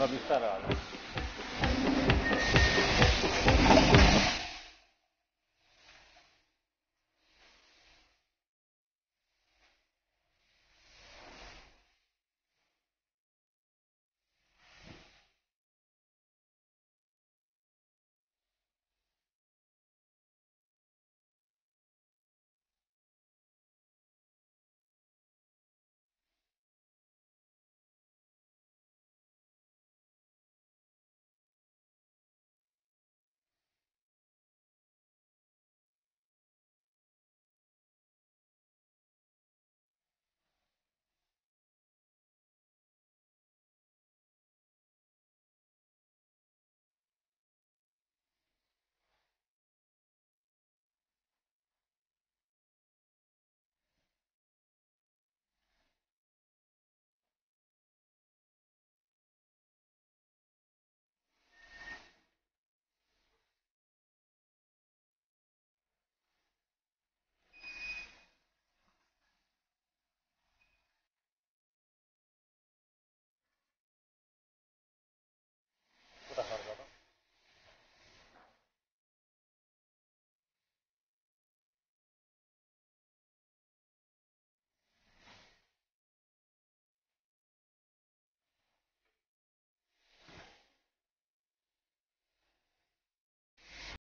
non mi sarà.